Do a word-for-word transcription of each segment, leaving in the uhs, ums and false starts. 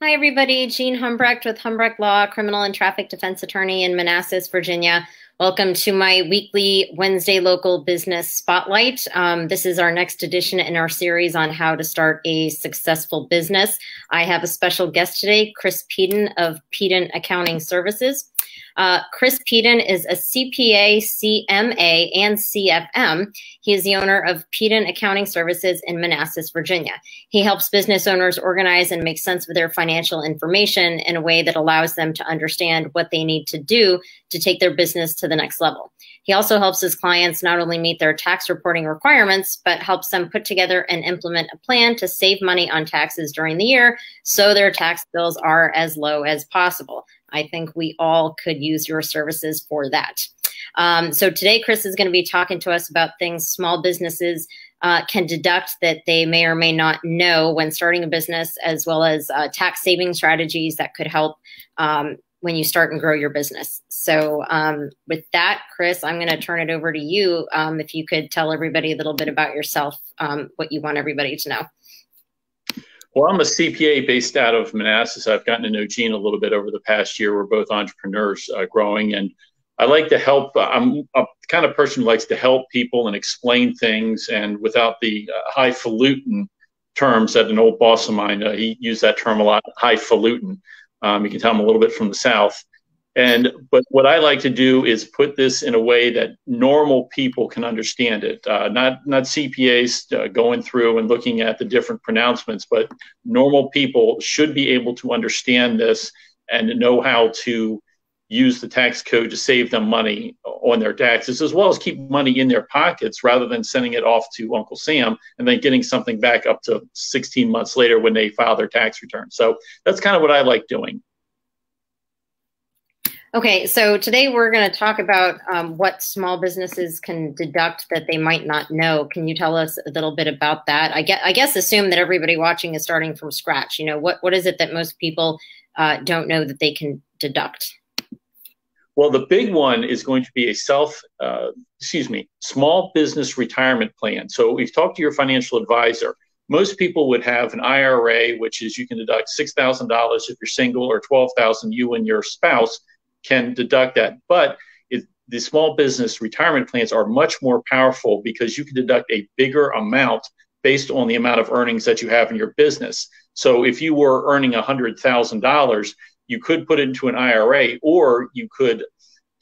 Hi, everybody. Jean Humbrecht with Humbrecht Law, criminal and traffic defense attorney in Manassas, Virginia. Welcome to my weekly Wednesday local business spotlight. Um, this is our next edition in our series on how to start a successful business. I have a special guest today, Chris Peden of Peden Accounting Services. Uh, Chris Peden is a C P A, C M A, and C F M. He is the owner of Peden Accounting Services in Manassas, Virginia. He helps business owners organize and make sense of their financial information in a way that allows them to understand what they need to do to take their business to the next level. He also helps his clients not only meet their tax reporting requirements, but helps them put together and implement a plan to save money on taxes during the year so their tax bills are as low as possible. I think we all could use your services for that. Um, so today, Chris is going to be talking to us about things small businesses uh, can deduct that they may or may not know when starting a business, as well as uh, tax saving strategies that could help um, when you start and grow your business. So um, with that, Chris, I'm going to turn it over to you. Um, if you could tell everybody a little bit about yourself, um, what you want everybody to know. Well, I'm a C P A based out of Manassas. I've gotten to know Jean a little bit over the past year. We're both entrepreneurs uh, growing, and I like to help. Uh, I'm a kind of person who likes to help people and explain things, and without the uh, highfalutin terms that an old boss of mine, uh, he used that term a lot, highfalutin. Um, you can tell I'm a little bit from the South. And but what I like to do is put this in a way that normal people can understand it, uh, not not C P As uh, going through and looking at the different pronouncements, but normal people should be able to understand this and know how to use the tax code to save them money on their taxes, as well as keep money in their pockets rather than sending it off to Uncle Sam and then getting something back up to sixteen months later when they file their tax return. So that's kind of what I like doing. Okay, so today we're going to talk about um, what small businesses can deduct that they might not know. Can you tell us a little bit about that? I guess, I guess assume that everybody watching is starting from scratch. You know, what, what is it that most people uh, don't know that they can deduct? Well, the big one is going to be a self, uh, excuse me, small business retirement plan. So we've talked to your financial advisor. Most people would have an I R A, which is you can deduct six thousand dollars if you're single, or twelve thousand dollars you and your spouse can deduct that. But it, the small business retirement plans are much more powerful because you can deduct a bigger amount based on the amount of earnings that you have in your business. So if you were earning one hundred thousand dollars, you could put it into an I R A, or you could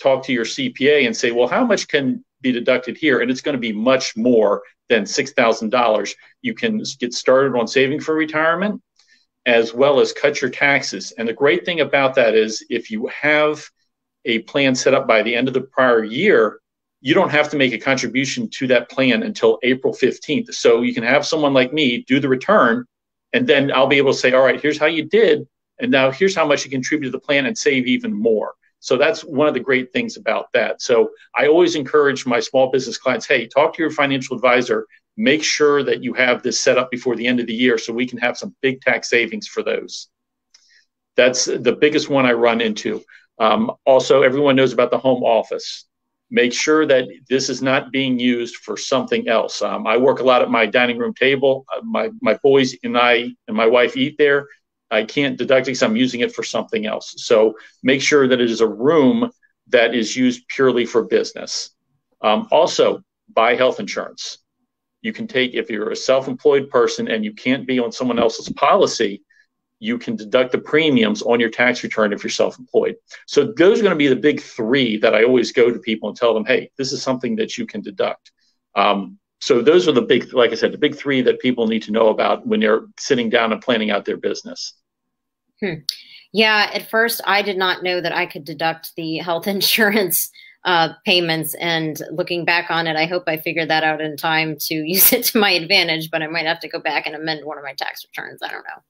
talk to your C P A and say, well, how much can be deducted here? And it's going to be much more than six thousand dollars. You can get started on saving for retirement, as well as cut your taxes. And the great thing about that is if you have a plan set up by the end of the prior year, you don't have to make a contribution to that plan until April fifteenth. So you can have someone like me do the return, and then I'll be able to say, all right, here's how you did, and now here's how much you contribute to the plan, and save even more. So that's one of the great things about that. So I always encourage my small business clients, hey, talk to your financial advisor, make sure that you have this set up before the end of the year so we can have some big tax savings for those. That's the biggest one I run into. Um, also, everyone knows about the home office. Make sure that this is not being used for something else. Um, I work a lot at my dining room table. My, my boys and I and my wife eat there. I can't deduct it because I'm using it for something else. So make sure that it is a room that is used purely for business. Um, also, buy health insurance. You can take, if you're a self-employed person and you can't be on someone else's policy, you can deduct the premiums on your tax return if you're self-employed. So those are going to be the big three that I always go to people and tell them, hey, this is something that you can deduct. Um, so those are the big, like I said, the big three that people need to know about when they're sitting down and planning out their business. Hmm. Yeah, at first I did not know that I could deduct the health insurance Uh, payments, and looking back on it, I hope I figured that out in time to use it to my advantage, but I might have to go back and amend one of my tax returns. I don't know.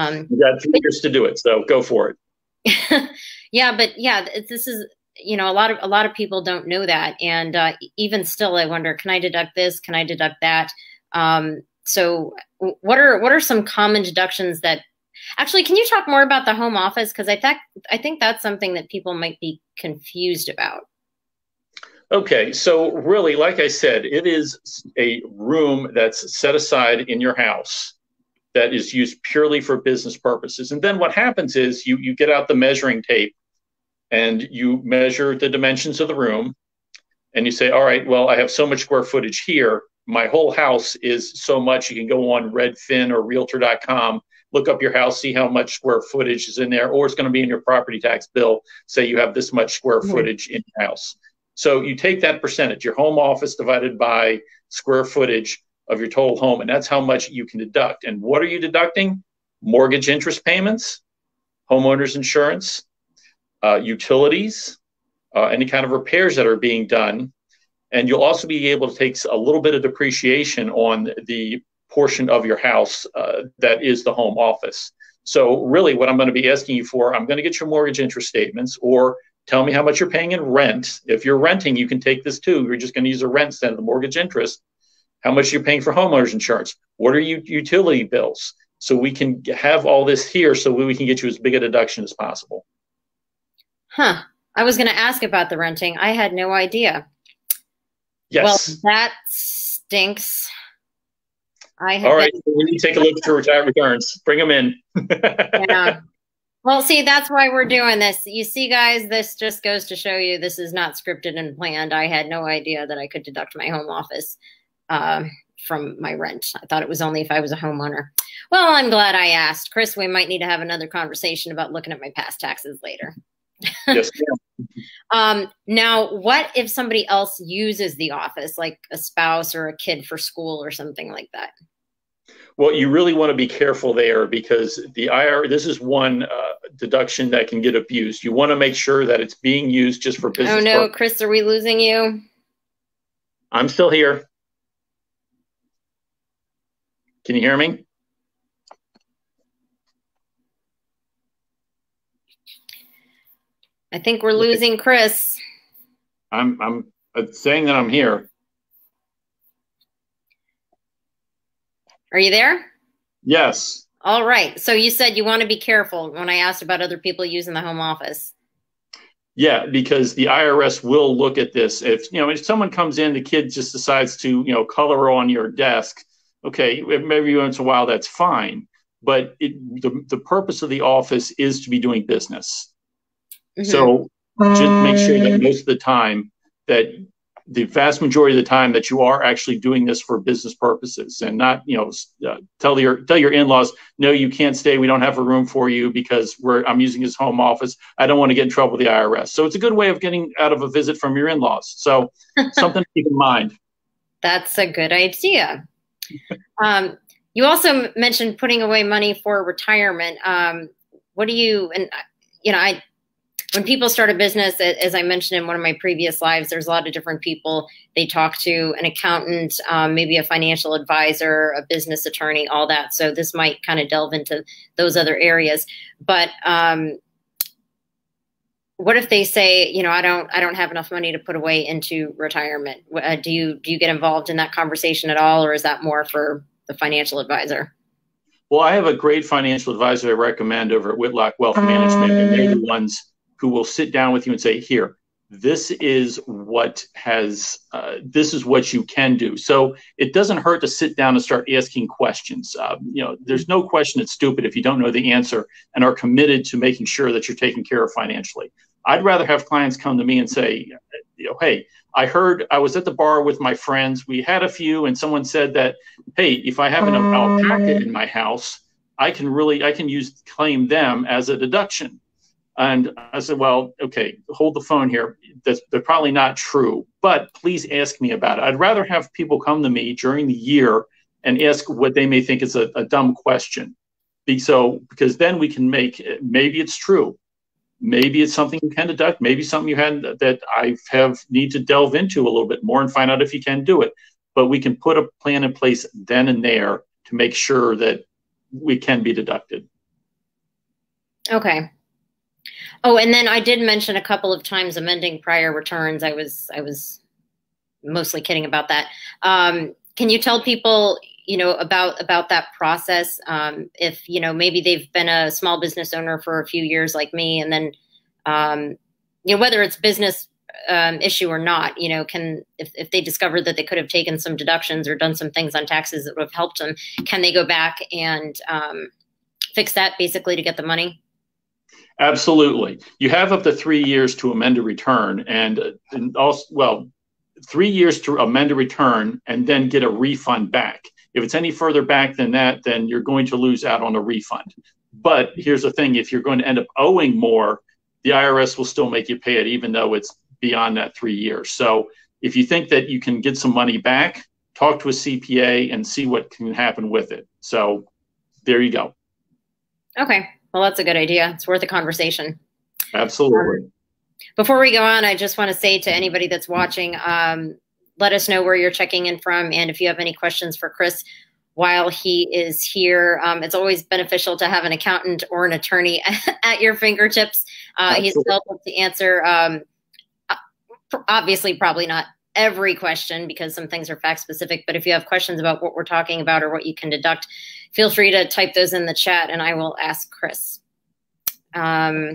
Um, you got two years to do it, so go for it. Yeah, but yeah, this is, you know, a lot of, a lot of people don't know that. And uh, even still, I wonder, can I deduct this? Can I deduct that? Um, so what are, what are some common deductions that actually, can you talk more about the home office? Cause I think, I think that's something that people might be confused about. Okay, so really, like I said, it is a room that's set aside in your house that is used purely for business purposes. And then what happens is you, you get out the measuring tape and you measure the dimensions of the room and you say, all right, well, I have so much square footage here. My whole house is so much. You can go on Redfin or realtor dot com, look up your house, see how much square footage is in there, or it's going to be in your property tax bill. Say you have this much square footage in your house. So you take that percentage, your home office divided by square footage of your total home, and that's how much you can deduct. And what are you deducting? Mortgage interest payments, homeowners insurance, uh, utilities, uh, any kind of repairs that are being done. And you'll also be able to take a little bit of depreciation on the portion of your house uh, that is the home office. So really what I'm going to be asking you for, I'm going to get your mortgage interest statements, or tell me how much you're paying in rent. If you're renting, you can take this too. You're just going to use a rent instead of the mortgage interest. How much you're paying for homeowners insurance. What are your utility bills? So we can have all this here so we can get you as big a deduction as possible. Huh. I was going to ask about the renting. I had no idea. Yes. Well, that stinks. I have all right. Been- so we need to take a look at your returns. Bring them in. Yeah. Well, see, that's why we're doing this. You see, guys, this just goes to show you this is not scripted and planned. I had no idea that I could deduct my home office uh, from my rent. I thought it was only if I was a homeowner. Well, I'm glad I asked. Chris, we might need to have another conversation about looking at my past taxes later. Yes, ma'am. um, now, what if somebody else uses the office, like a spouse or a kid for school or something like that? Well, you really want to be careful there because the I R S, this is one uh, deduction that can get abused. You want to make sure that it's being used just for business. Oh, no, purposes. Chris, are we losing you? I'm still here. Can you hear me? I think we're losing Chris. I'm, I'm saying that I'm here. Are you there? Yes. All right. So you said you want to be careful when I asked about other people using the home office. Yeah, because the I R S will look at this. If, you know, if someone comes in, the kid just decides to, you know, color on your desk. Okay, maybe once in a while, that's fine. But it, the, the purpose of the office is to be doing business. Mm-hmm. So just make sure that most of the time that the vast majority of the time that you are actually doing this for business purposes and not, you know, uh, tell your tell your in-laws, no, you can't stay. We don't have a room for you because we're I'm using his home office. I don't want to get in trouble with the I R S. So it's a good way of getting out of a visit from your in-laws. So something to keep in mind. That's a good idea. um, you also mentioned putting away money for retirement. Um, what do you, and you know, I, when people start a business, as I mentioned in one of my previous lives, there's a lot of different people. They talk to an accountant, um, maybe a financial advisor, a business attorney, all that. So this might kind of delve into those other areas. But um, what if they say, you know, I don't, I don't have enough money to put away into retirement? Uh, do you, do you get involved in that conversation at all, or is that more for the financial advisor? Well, I have a great financial advisor I recommend over at Whitlock Wealth Management, and they're the ones who will sit down with you and say, here, this is what has, uh, this is what you can do. So it doesn't hurt to sit down and start asking questions. Uh, you know, there's no question it's stupid if you don't know the answer and are committed to making sure that you're taken care of financially. I'd rather have clients come to me and say, you know, hey, I heard I was at the bar with my friends. We had a few and someone said that, hey, if I have an alpaca in my house, I can really, I can use claim them as a deduction. And I said, well, okay, hold the phone here. That's they're probably not true, but please ask me about it. I'd rather have people come to me during the year and ask what they may think is a, a dumb question. So, because then we can make, maybe it's true. Maybe it's something you can deduct. Maybe something you had that I have need to delve into a little bit more and find out if you can do it. But we can put a plan in place then and there to make sure that we can be deducted. Okay. Oh, and then I did mention a couple of times amending prior returns. I was I was mostly kidding about that. Um, can you tell people, you know, about about that process? Um, if, you know, maybe they've been a small business owner for a few years like me, and then, um, you know, whether it's business um, issue or not. You know, can if, if they discovered that they could have taken some deductions or done some things on taxes that would have helped them, can they go back and um, fix that basically to get the money? Absolutely. You have up to three years to amend a return, and, and also, well, three years to amend a return and then get a refund back. If it's any further back than that, then you're going to lose out on a refund. But here's the thing, if you're going to end up owing more, the I R S will still make you pay it, even though it's beyond that three years. So if you think that you can get some money back, talk to a C P A and see what can happen with it. So there you go. Okay. Well, that's a good idea. It's worth a conversation. Absolutely. Um, before we go on, I just want to say to anybody that's watching, um, let us know where you're checking in from. And if you have any questions for Chris while he is here, um, it's always beneficial to have an accountant or an attorney at your fingertips. Uh, he's available to answer, um, obviously, probably not every question because some things are fact specific. But if you have questions about what we're talking about or what you can deduct, feel free to type those in the chat and I will ask Chris. Um,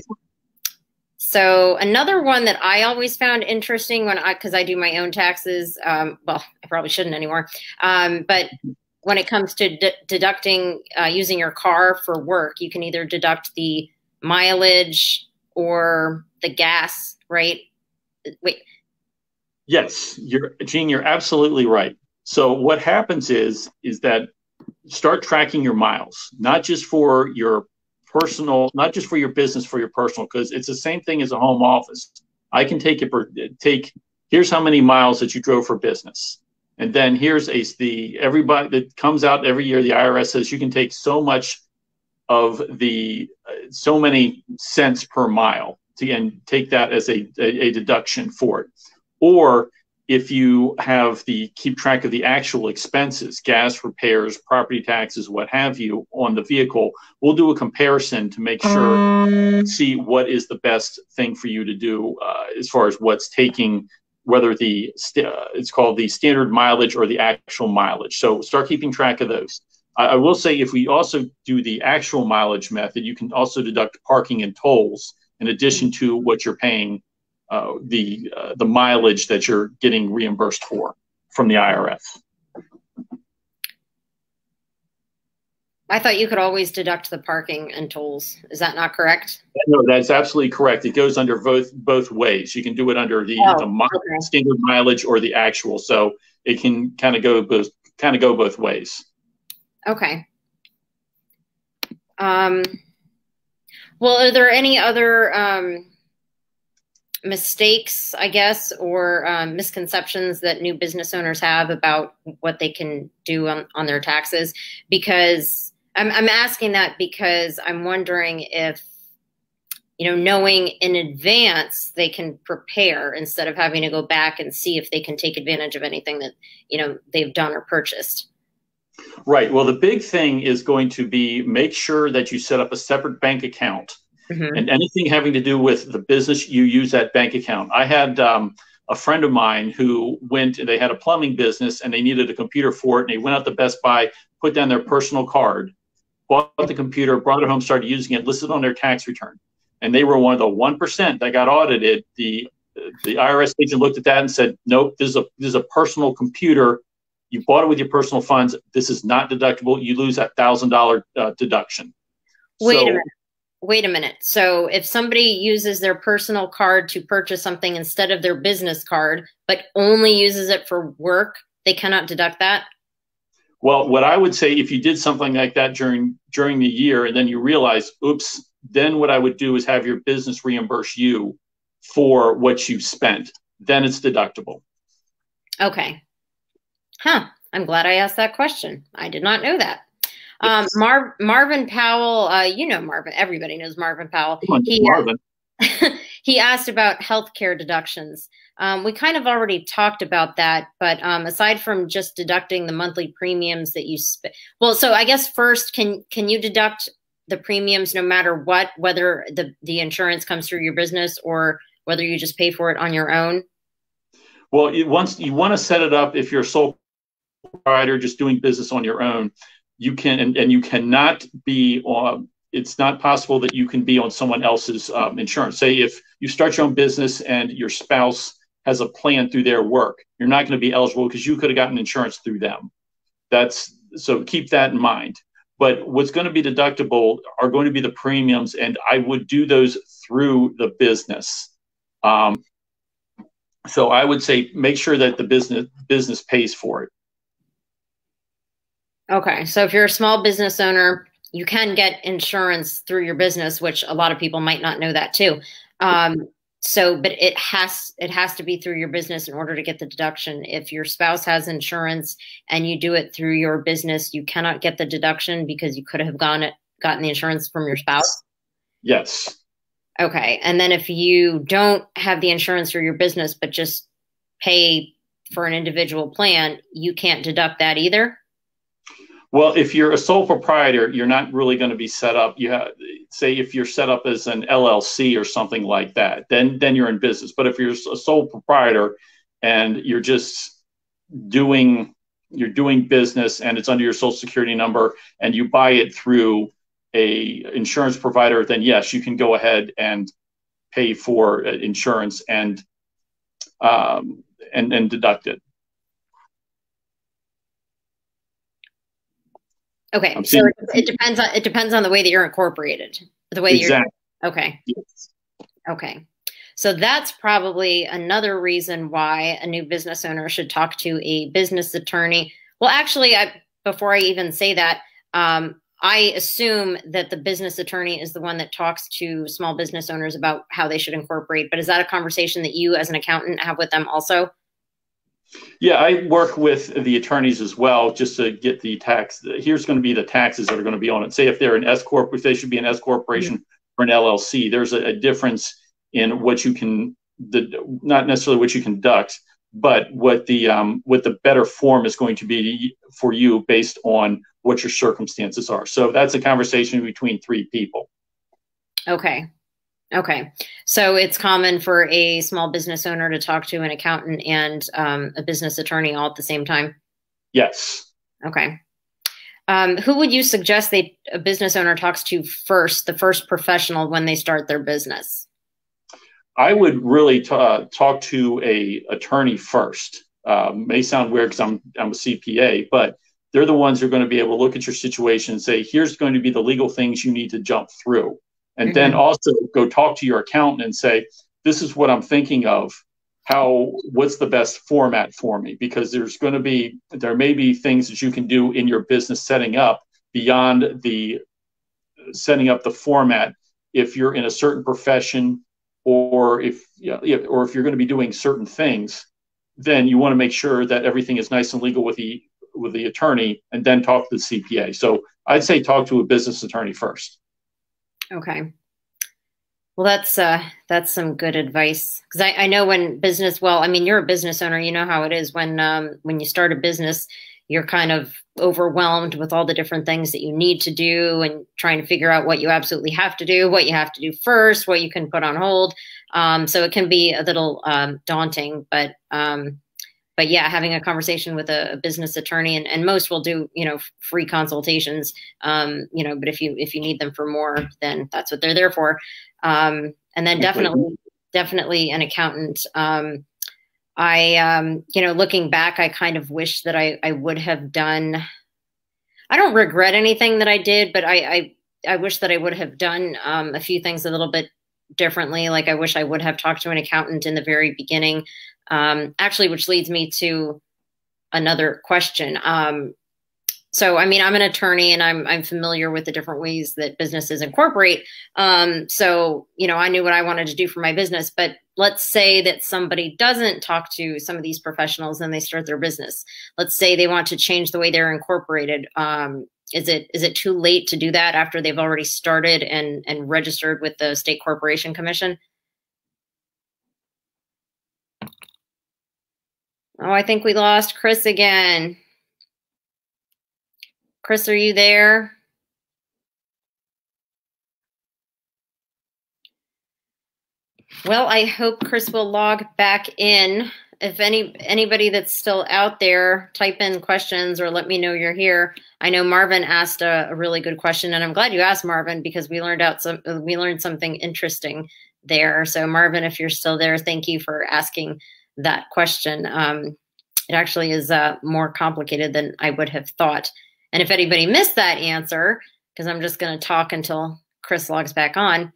so another one that I always found interesting when I, because I do my own taxes, um, well, I probably shouldn't anymore, um, but when it comes to de deducting uh, using your car for work, you can either deduct the mileage or the gas, right? Wait. Yes, you're, Jean, you're absolutely right. So what happens is, is that start tracking your miles, not just for your personal, not just for your business, for your personal, because it's the same thing as a home office. I can take it, take, here's how many miles that you drove for business. And then here's a, the, everybody that comes out every year, the I R S says you can take so much of the, uh, so many cents per mile to, and take that as a, a, a deduction for it. Or if you have the keep track of the actual expenses, gas, repairs, property taxes, what have you on the vehicle, we'll do a comparison to make sure, um, see what is the best thing for you to do uh, as far as what's taking, whether the, uh, it's called the standard mileage or the actual mileage. So start keeping track of those. I, I will say if we also do the actual mileage method, you can also deduct parking and tolls in addition to what you're paying Uh, the uh, the mileage that you're getting reimbursed for from the I R S. I thought you could always deduct the parking and tolls. Is that not correct? No, that's absolutely correct. It goes under both both ways. You can do it under the, oh, the mi okay. standard mileage or the actual. So it can kind of go both kind of go both ways. Okay. Um. Well, are there any other Um, mistakes, I guess, or um, misconceptions that new business owners have about what they can do on, on their taxes? Because I'm, I'm asking that because I'm wondering if, you know, knowing in advance they can prepare instead of having to go back and see if they can take advantage of anything that, you know, they've done or purchased. Right. Well, the big thing is going to be make sure that you set up a separate bank account. Mm-hmm. And anything having to do with the business, you use that bank account. I had um, a friend of mine who went, they had a plumbing business and they needed a computer for it. And they went out to Best Buy, put down their personal card, bought the computer, brought it home, started using it, listed on their tax return. And they were one of the one percent that got audited. The the I R S agent looked at that and said, nope, this is a, this is a personal computer. You bought it with your personal funds. This is not deductible. You lose that one thousand dollar uh, deduction. Wait so, a minute. Wait a minute. So if somebody uses their personal card to purchase something instead of their business card, but only uses it for work, they cannot deduct that? Well, what I would say, if you did something like that during during the year and then you realize, oops, then what I would do is have your business reimburse you for what you spent. Then it's deductible. Okay. Huh. I'm glad I asked that question. I did not know that. Um, Mar Marvin Powell, uh, you know Marvin, everybody knows Marvin Powell. He, Marvin. He asked about healthcare deductions. Um, we kind of already talked about that, but um, aside from just deducting the monthly premiums that you spend, well, so I guess first, can can you deduct the premiums no matter what, whether the, the insurance comes through your business or whether you just pay for it on your own? Well, it, once you want to set it up, if you're a sole provider just doing business on your own, you can, and, and you cannot be uh, it's not possible that you can be on someone else's um, insurance. Say if you start your own business and your spouse has a plan through their work, you're not going to be eligible because you could have gotten insurance through them. That's so keep that in mind. But what's going to be deductible are going to be the premiums, and I would do those through the business. Um, so I would say make sure that the business business pays for it. Okay, so if you're a small business owner, you can get insurance through your business, which a lot of people might not know that too. Um, so, but it has it has to be through your business in order to get the deduction. If your spouse has insurance and you do it through your business, you cannot get the deduction because you could have gone it, gotten the insurance from your spouse. Yes. Okay, and then if you don't have the insurance for your business, but just pay for an individual plan, you can't deduct that either? Well, if you're a sole proprietor, you're not really going to be set up. You have, say if you're set up as an L L C or something like that, then, then you're in business. But if you're a sole proprietor and you're just doing, you're doing business and it's under your social security number and you buy it through a insurance provider, then yes, you can go ahead and pay for insurance and um, and, and deduct it. Okay, so it, it depends on it depends on the way that you're incorporated, the way exactly. You're okay. Yes. Okay, so that's probably another reason why a new business owner should talk to a business attorney. Well, actually, I, before I even say that. Um, I assume that the business attorney is the one that talks to small business owners about how they should incorporate, but is that a conversation that you as an accountant have with them also? Yeah, I work with the attorneys as well, just to get the tax. Here's going to be the taxes that are going to be on it. Say if they're an S corp, if they should be an S corporation mm-hmm. or an L L C, there's a, a difference in what you can, the, not necessarily what you can deduct, but what the um, what the better form is going to be for you based on what your circumstances are. So that's a conversation between three people. Okay. Okay. So it's common for a small business owner to talk to an accountant and um, a business attorney all at the same time? Yes. Okay. Um, who would you suggest they, a business owner talks to first, the first professional when they start their business? I would really t uh, talk to a attorney first. Uh, may sound weird because I'm, I'm a C P A, but they're the ones who are going to be able to look at your situation and say, here's going to be the legal things you need to jump through. And mm-hmm. then also go talk to your accountant and say, this is what I'm thinking of. How, what's the best format for me? Because there's going to be, there may be things that you can do in your business setting up beyond the setting up the format. If you're in a certain profession, or if, you know, or if you're going to be doing certain things, then you want to make sure that everything is nice and legal with the, with the attorney, and then talk to the C P A. So I'd say talk to a business attorney first. Okay. Well, that's, uh, that's some good advice. Cause I, I know when business, well, I mean, you're a business owner, you know how it is when, um, when you start a business, you're kind of overwhelmed with all the different things that you need to do and trying to figure out what you absolutely have to do, what you have to do first, what you can put on hold. Um, so it can be a little, um, daunting, but, um, but yeah, having a conversation with a, a business attorney, and, and most will do, you know, free consultations, um, you know, but if you, if you need them for more, then that's what they're there for. Um, and then definitely, definitely an accountant. Um, I, um, you know, looking back, I kind of wish that I, I would have done, I don't regret anything that I did, but I, I, I wish that I would have done um, a few things a little bit differently. Like I wish I would have talked to an accountant in the very beginning. Um, actually, which leads me to another question. Um, so, I mean, I'm an attorney and I'm, I'm familiar with the different ways that businesses incorporate. Um, so, you know, I knew what I wanted to do for my business, but let's say that somebody doesn't talk to some of these professionals and they start their business. Let's say they want to change the way they're incorporated. Um, is it, is it too late to do that after they've already started and, and registered with the State Corporation Commission? Oh, I think we lost Chris again. Chris, are you there? Well, I hope Chris will log back in. if any anybody that's still out there, type in questions or let me know you're here. I know Marvin asked a, a really good question, and I'm glad you asked, Marvin, because we learned out some we learned something interesting there. So Marvin, if you're still there, thank you for asking that question. Um, it actually is uh, more complicated than I would have thought. And if anybody missed that answer, because I'm just going to talk until Chris logs back on.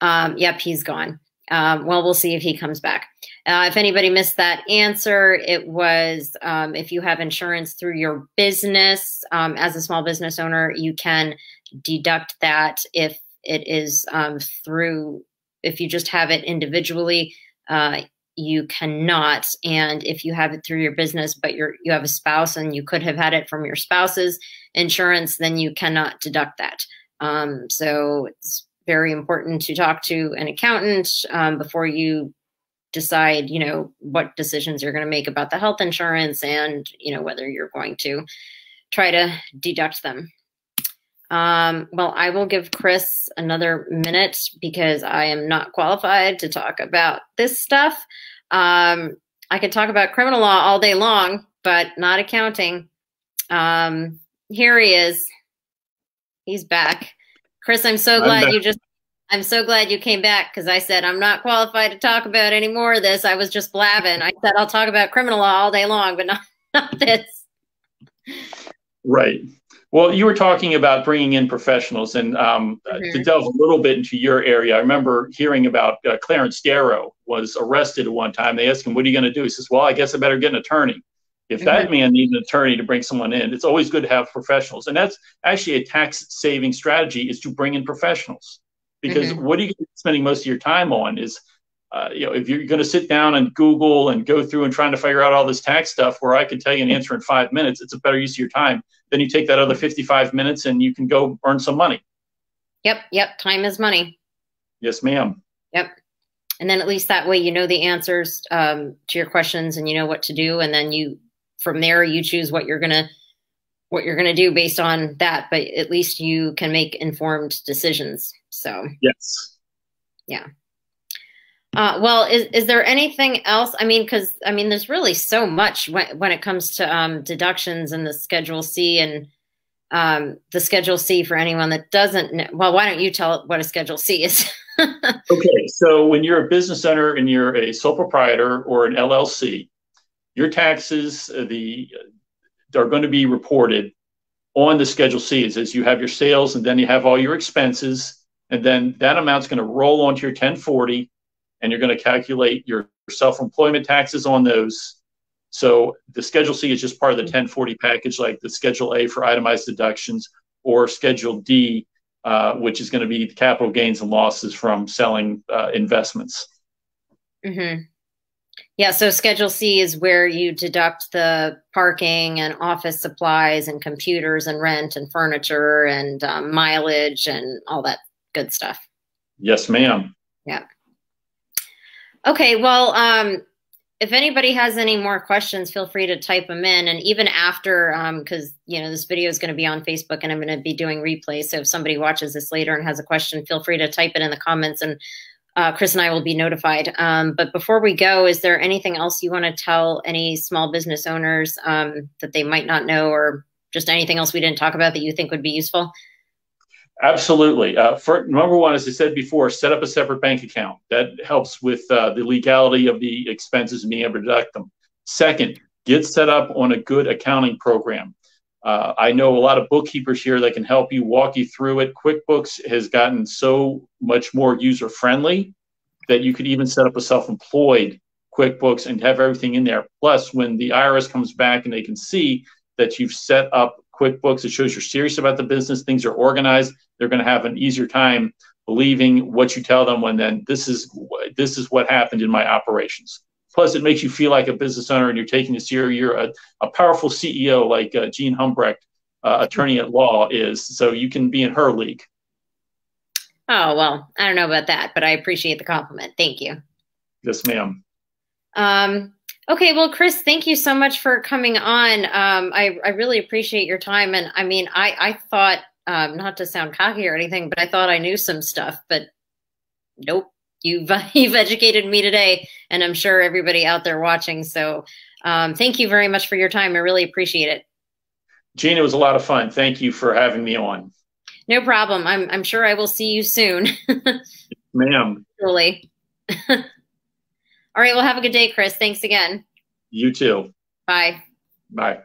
Um, yep, he's gone. Um, well, we'll see if he comes back. Uh, if anybody missed that answer, it was um, if you have insurance through your business, um, as a small business owner, you can deduct that if it is um, through, if you just have it individually, uh, you cannot. And if you have it through your business, but you're, you have a spouse and you could have had it from your spouse's insurance, then you cannot deduct that. Um, so it's very important to talk to an accountant um, before you decide, you know, what decisions you're going to make about the health insurance and, you know, whether you're going to try to deduct them. Um, well, I will give Chris another minute because I am not qualified to talk about this stuff. Um, I could talk about criminal law all day long, but not accounting. Um, here he is. He's back. Chris, I'm so glad I'm you just, I'm so glad you came back, because I said I'm not qualified to talk about any more of this. I was just blabbing. I said I'll talk about criminal law all day long, but not, not this. Right. Well, you were talking about bringing in professionals, and um, mm-hmm. to delve a little bit into your area, I remember hearing about uh, Clarence Darrow was arrested at one time. They asked him, what are you going to do? He says, well, I guess I better get an attorney. If that mm-hmm. man needs an attorney to bring someone in, it's always good to have professionals. And that's actually a tax-saving strategy, is to bring in professionals. Because mm-hmm. what are you spending most of your time on is, uh, you know, if you're going to sit down and Google and go through and trying to figure out all this tax stuff where I can tell you an answer in five minutes, it's a better use of your time. Then you take that other fifty-five minutes and you can go earn some money. Yep, yep. Time is money. Yes, ma'am. Yep. And then at least that way you know the answers um, to your questions and you know what to do, and then you... From there, you choose what you're gonna what you're gonna do based on that. But at least you can make informed decisions. So yes, yeah. Uh, well, is is there anything else? I mean, because I mean, there's really so much when when it comes to um, deductions and the Schedule C and um, the Schedule C for anyone that doesn't know. Well, why don't you tell what a Schedule C is? Okay, so when you're a business owner and you're a sole proprietor or an L L C. Your taxes the, are going to be reported on the Schedule C, as you have your sales and then you have all your expenses, and then that amount's going to roll onto your ten forty, and you're going to calculate your self-employment taxes on those. So the Schedule C is just part of the ten forty package, like the Schedule A for itemized deductions, or Schedule D, uh, which is going to be the capital gains and losses from selling uh, investments. Mm-hmm. Yeah, so Schedule C is where you deduct the parking and office supplies and computers and rent and furniture and um, mileage and all that good stuff. Yes, ma'am. Yeah. Okay, well, um, if anybody has any more questions, feel free to type them in. And even after, because, um, you know, this video is going to be on Facebook and I'm going to be doing replays. So if somebody watches this later and has a question, feel free to type it in the comments, and Uh, Chris and I will be notified. Um, but before we go, is there anything else you want to tell any small business owners um, that they might not know, or just anything else we didn't talk about that you think would be useful? Absolutely. Uh, for, number one, as I said before, set up a separate bank account. That helps with uh, the legality of the expenses and being able to deduct them. Second, get set up on a good accounting program. Uh, I know a lot of bookkeepers here that can help you, walk you through it. QuickBooks has gotten so much more user-friendly that you could even set up a self-employed QuickBooks and have everything in there. Plus, when the I R S comes back and they can see that you've set up QuickBooks, it shows you're serious about the business, things are organized, they're going to have an easier time believing what you tell them when then this is, this is what happened in my operations. Plus, it makes you feel like a business owner and you're taking this year. You're a, a powerful C E O like uh, Jean Humbrecht, uh, attorney at law, is. So you can be in her league. Oh, well, I don't know about that, but I appreciate the compliment. Thank you. Yes, ma'am. Um, okay, well, Chris, thank you so much for coming on. Um, I, I really appreciate your time. And I mean, I, I thought, um, not to sound cocky or anything, but I thought I knew some stuff, but nope. You've, you've educated me today, and I'm sure everybody out there watching. So um, thank you very much for your time. I really appreciate it. Jean, it was a lot of fun. Thank you for having me on. No problem. I'm, I'm sure I will see you soon. Ma'am. Really. All right. Well, have a good day, Chris. Thanks again. You too. Bye. Bye.